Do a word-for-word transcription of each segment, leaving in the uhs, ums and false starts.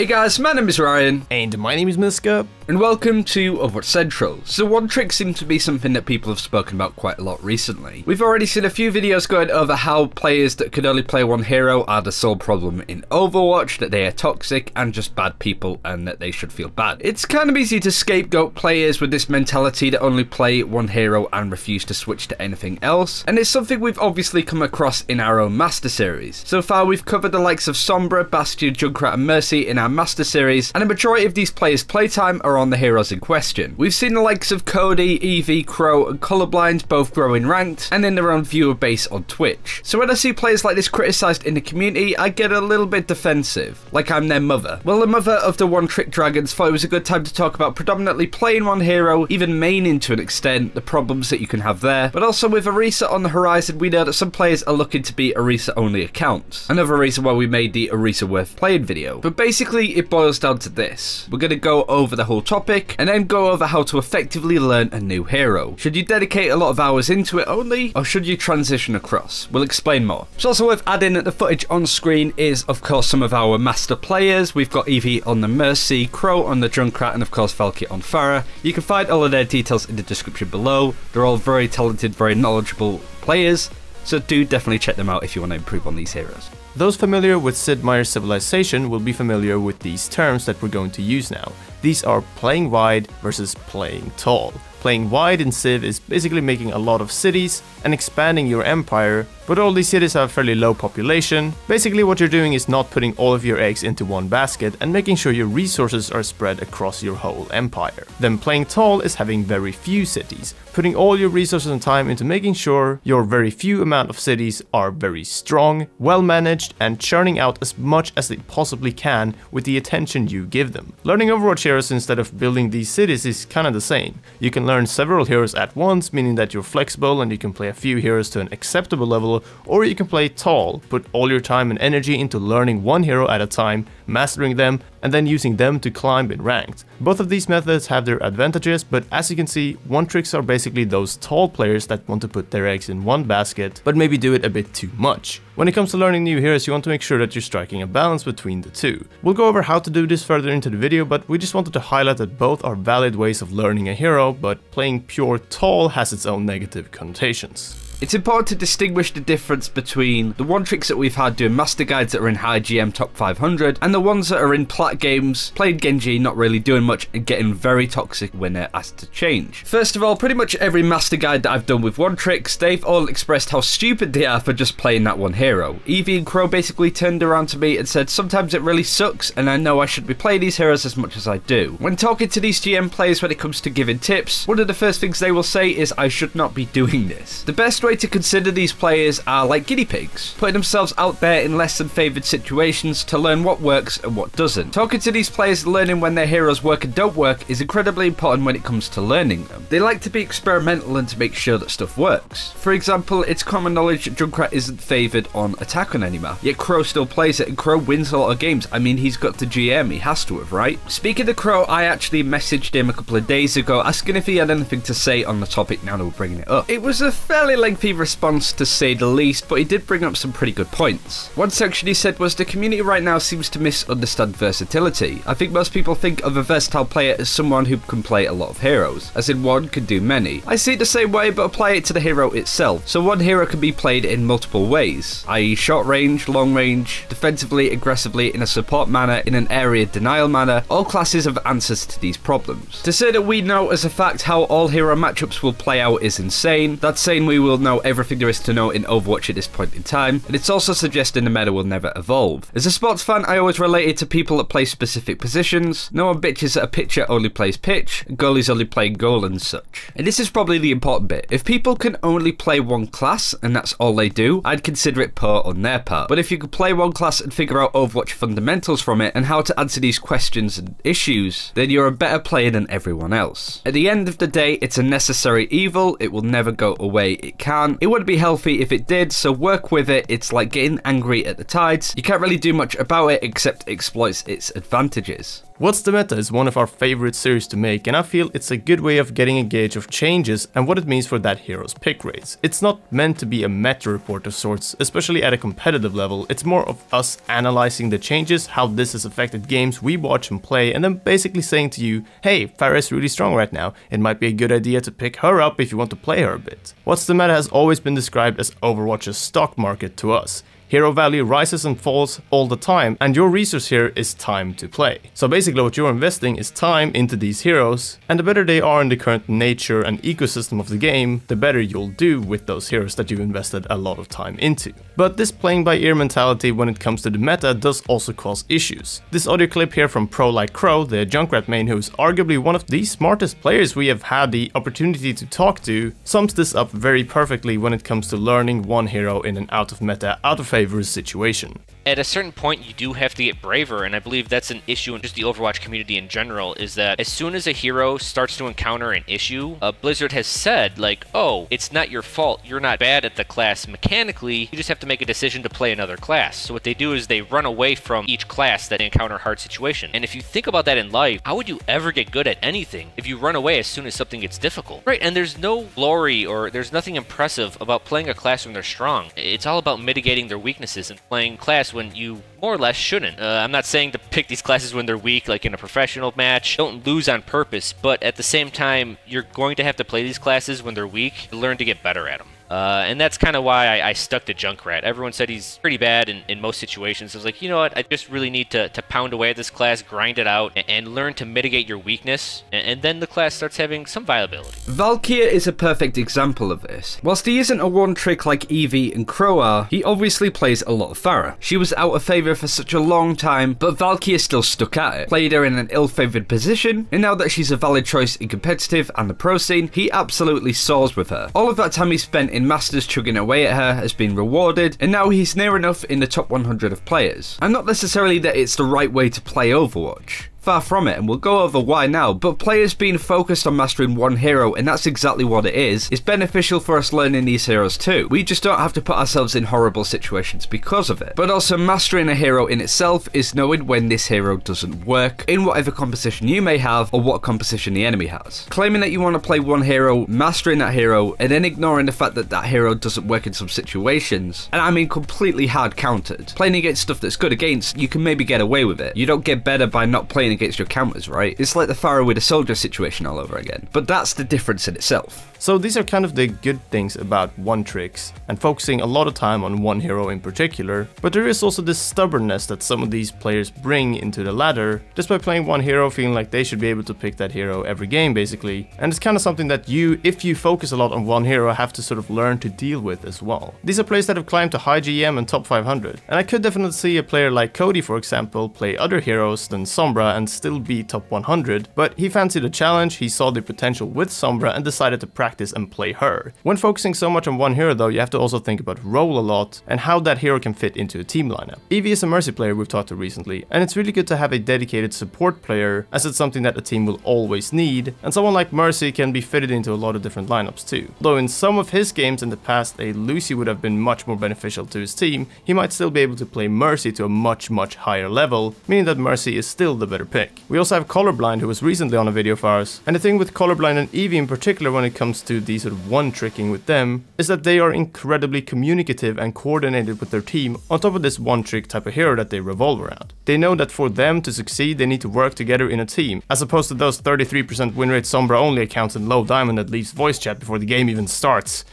Hey guys, my name is Ryan. And my name is Miska. And welcome to Overwatch Central. So One Trick seemed to be something that people have spoken about quite a lot recently. We've already seen a few videos going over how players that can only play one hero are the sole problem in Overwatch, that they are toxic and just bad people and that they should feel bad. It's kind of easy to scapegoat players with this mentality that only play one hero and refuse to switch to anything else. And it's something we've obviously come across in our own Master Series. So far we've covered the likes of Sombra, Bastion, Junkrat and Mercy in our Master Series, and a majority of these players' playtime are on the heroes in question. We've seen the likes of Cody, Eevee, Qrow and Colorblind both grow in ranked and in their own viewer base on Twitch. So when I see players like this criticised in the community, I get a little bit defensive, like I'm their mother. Well, the mother of the One Trick Dragons thought it was a good time to talk about predominantly playing one hero, even maining to an extent, the problems that you can have there, but also with Orisa on the horizon, we know that some players are looking to be Orisa only accounts. Another reason why we made the Orisa worth playing video. But basically it boils down to this. We're going to go over the whole topic and then go over how to effectively learn a new hero. Should you dedicate a lot of hours into it only, or should you transition across? We'll explain more. It's also worth adding that the footage on screen is of course some of our master players. We've got Eevee on the Mercy, Qrow on the Junkrat and of course Valkia on Pharah. You can find all of their details in the description below. They're all very talented, very knowledgeable players, so do definitely check them out if you want to improve on these heroes. Those familiar with Sid Meier's Civilization will be familiar with these terms that we're going to use now. These are playing wide versus playing tall. Playing wide in Civ is basically making a lot of cities and expanding your empire, but all these cities have a fairly low population. Basically what you're doing is not putting all of your eggs into one basket and making sure your resources are spread across your whole empire. Then playing tall is having very few cities, putting all your resources and time into making sure your very few amount of cities are very strong, well managed and churning out as much as they possibly can with the attention you give them. Learning Overwatch heroes instead of building these cities is kinda the same. You can learn several heroes at once, meaning that you're flexible and you can play a few heroes to an acceptable level, or you can play tall, put all your time and energy into learning one hero at a time, mastering them, and then using them to climb in ranked. Both of these methods have their advantages, but as you can see, one tricks are basically those tall players that want to put their eggs in one basket, but maybe do it a bit too much. When it comes to learning new heroes, you want to make sure that you're striking a balance between the two. We'll go over how to do this further into the video, but we just wanted to highlight that both are valid ways of learning a hero, but playing pure tall has its own negative connotations. It's important to distinguish the difference between the one tricks that we've had doing master guides that are in high G M top five hundred and the ones that are in plat games, playing Genji, not really doing much and getting very toxic when they're asked to change. First of all, pretty much every master guide that I've done with one tricks, they've all expressed how stupid they are for just playing that one hero. Eevee and Qrow basically turned around to me and said, sometimes it really sucks and I know I should be playing these heroes as much as I do. When talking to these G M players when it comes to giving tips, one of the first things they will say is, I should not be doing this. The best way to consider these players are like guinea pigs, putting themselves out there in less than favoured situations to learn what works and what doesn't. Talking to these players and learning when their heroes work and don't work is incredibly important when it comes to learning them. They like to be experimental and to make sure that stuff works. For example, it's common knowledge that Junkrat isn't favoured on attack on any map, yet Qrow still plays it and Qrow wins a lot of games. I mean, he's got the G M, he has to have, right? Speaking of Qrow, I actually messaged him a couple of days ago asking if he had anything to say on the topic now that we're bringing it up. It was a fairly lengthy response to say the least, but he did bring up some pretty good points. One section he said was, the community right now seems to misunderstand versatility. I think most people think of a versatile player as someone who can play a lot of heroes, as in one can do many. I see it the same way, but apply it to the hero itself. So one hero can be played in multiple ways, that is short range, long range, defensively, aggressively, in a support manner, in an area denial manner. All classes have answers to these problems. To say that we know as a fact how all hero matchups will play out is insane. That's saying we will know everything there is to know in Overwatch at this point in time, and it's also suggesting the meta will never evolve. As a sports fan, I always related to people that play specific positions. No one bitches that a pitcher only plays pitch, and goalies only play goal and such. And this is probably the important bit. If people can only play one class, and that's all they do, I'd consider it poor on their part. But if you could play one class and figure out Overwatch fundamentals from it, and how to answer these questions and issues, then you're a better player than everyone else. At the end of the day, it's a necessary evil, it will never go away, it can It would be healthy if it did, so work with it. It's like getting angry at the tides. You can't really do much about it except exploit its advantages. What's the Meta is one of our favorite series to make, and I feel it's a good way of getting a gauge of changes and what it means for that hero's pick rates. It's not meant to be a meta report of sorts, especially at a competitive level. It's more of us analyzing the changes, how this has affected games we watch and play, and then basically saying to you, hey, Pharah is really strong right now, it might be a good idea to pick her up if you want to play her a bit. What's the Meta has always been described as Overwatch's stock market to us. Hero value rises and falls all the time, and your resource here is time to play. So basically what you're investing is time into these heroes, and the better they are in the current nature and ecosystem of the game, the better you'll do with those heroes that you've invested a lot of time into. But this playing by ear mentality when it comes to the meta does also cause issues. This audio clip here from ProLikeQrow, the Junkrat main who is arguably one of the smartest players we have had the opportunity to talk to, sums this up very perfectly when it comes to learning one hero in an out of meta, out of phase situation. At a certain point you do have to get braver, and I believe that's an issue in just the Overwatch community in general, is that as soon as a hero starts to encounter an issue, uh, Blizzard has said like, oh, it's not your fault, you're not bad at the class mechanically, you just have to make a decision to play another class. So what they do is they run away from each class that encounter a hard situation. And if you think about that in life, how would you ever get good at anything if you run away as soon as something gets difficult? Right, and there's no glory or there's nothing impressive about playing a class when they're strong. It's all about mitigating their weaknesses weaknesses and playing class when you more or less shouldn't. Uh, I'm not saying to pick these classes when they're weak, like in a professional match. Don't lose on purpose, but at the same time, you're going to have to play these classes when they're weak to learn to get better at them. Uh, and that's kind of why I, I stuck to Junkrat. Everyone said he's pretty bad in, in most situations. I was like, you know what? I just really need to, to pound away at this class, grind it out, and, and learn to mitigate your weakness. And, and then the class starts having some viability. Valkia is a perfect example of this. Whilst he isn't a one trick like Eevee and Qrow are, he obviously plays a lot of Pharah. She was out of favor for such a long time, but Valkia still stuck at it. Played her in an ill-favored position, and now that she's a valid choice in competitive and the pro scene, he absolutely soars with her. All of that time he spent in Masters chugging away at her has been rewarded, and now he's near enough in the top one hundred of players. And not necessarily that it's the right way to play Overwatch. Far from it, and we'll go over why now, but players being focused on mastering one hero, and that's exactly what it is, is beneficial for us learning these heroes too. We just don't have to put ourselves in horrible situations because of it. But also mastering a hero in itself is knowing when this hero doesn't work, in whatever composition you may have, or what composition the enemy has. Claiming that you want to play one hero, mastering that hero, and then ignoring the fact that that hero doesn't work in some situations, and I mean completely hard countered. Playing against stuff that's good against, you can maybe get away with it. You don't get better by not playing against your counters, right? It's like the Pharah with a soldier situation all over again, but that's the difference in itself. So these are kind of the good things about one tricks and focusing a lot of time on one hero in particular, but there is also this stubbornness that some of these players bring into the ladder just by playing one hero, feeling like they should be able to pick that hero every game basically. And it's kind of something that you, if you focus a lot on one hero, have to sort of learn to deal with as well. These are players that have climbed to high G M and top five hundred, and I could definitely see a player like Cody, for example, play other heroes than Sombra and still be top one hundred, but he fancied a challenge, he saw the potential with Sombra and decided to practice practice and play her. When focusing so much on one hero though, you have to also think about role a lot and how that hero can fit into a team lineup. Eevee is a Mercy player we've talked to recently, and it's really good to have a dedicated support player as it's something that a team will always need, and someone like Mercy can be fitted into a lot of different lineups too. Though in some of his games in the past a Lúcio would have been much more beneficial to his team, he might still be able to play Mercy to a much much higher level, meaning that Mercy is still the better pick. We also have Colorblind, who was recently on a video for us, and the thing with Colorblind and Eevee in particular when it comes to the sort of one-tricking with them is that they are incredibly communicative and coordinated with their team on top of this one-trick type of hero that they revolve around. They know that for them to succeed they need to work together in a team, as opposed to those thirty-three percent win rate Sombra only accounts in low diamond that leaves voice chat before the game even starts.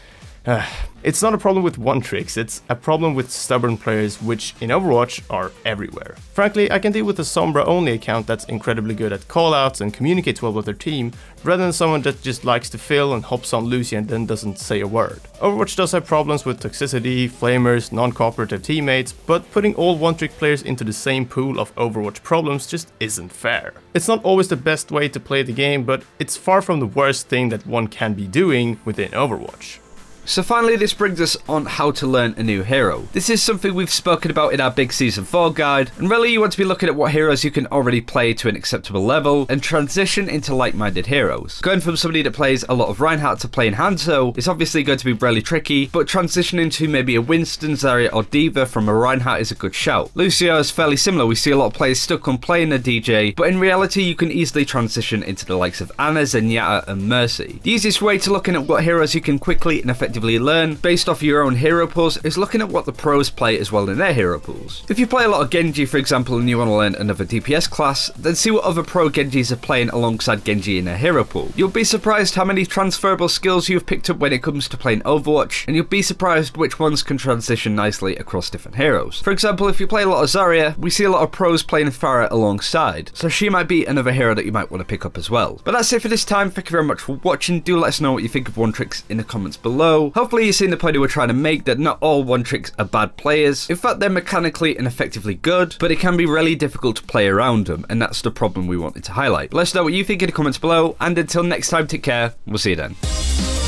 It's not a problem with one tricks, it's a problem with stubborn players, which in Overwatch are everywhere. Frankly, I can deal with a Sombra only account that's incredibly good at callouts and communicates well with their team, rather than someone that just likes to fill and hops on Lúcio and then doesn't say a word. Overwatch does have problems with toxicity, flamers, non-cooperative teammates, but putting all one trick players into the same pool of Overwatch problems just isn't fair. It's not always the best way to play the game, but it's far from the worst thing that one can be doing within Overwatch. So finally, this brings us on how to learn a new hero. This is something we've spoken about in our big season four guide, and really you want to be looking at what heroes you can already play to an acceptable level and transition into like-minded heroes. Going from somebody that plays a lot of Reinhardt to playing Hanzo is obviously going to be really tricky, but transitioning to maybe a Winston, Zarya or D.Va from a Reinhardt is a good shout. Lúcio is fairly similar. We see a lot of players stuck on playing a D J, but in reality you can easily transition into the likes of Ana, Zenyatta and Mercy. The easiest way to looking at what heroes you can quickly and effectively learn based off your own hero pools is looking at what the pros play as well in their hero pools. If you play a lot of Genji, for example, and you want to learn another D P S class, then see what other pro Genjis are playing alongside Genji in their hero pool. You'll be surprised how many transferable skills you've picked up when it comes to playing Overwatch, and you'll be surprised which ones can transition nicely across different heroes. For example, if you play a lot of Zarya, we see a lot of pros playing Pharah alongside, so she might be another hero that you might want to pick up as well. But that's it for this time. Thank you very much for watching. Do let us know what you think of One Tricks in the comments below. Hopefully you've seen the point we're trying to make that not all One Tricks are bad players. In fact, they're mechanically and effectively good, but it can be really difficult to play around them, and that's the problem we wanted to highlight. Let us know what you think in the comments below, and until next time, take care, we'll see you then.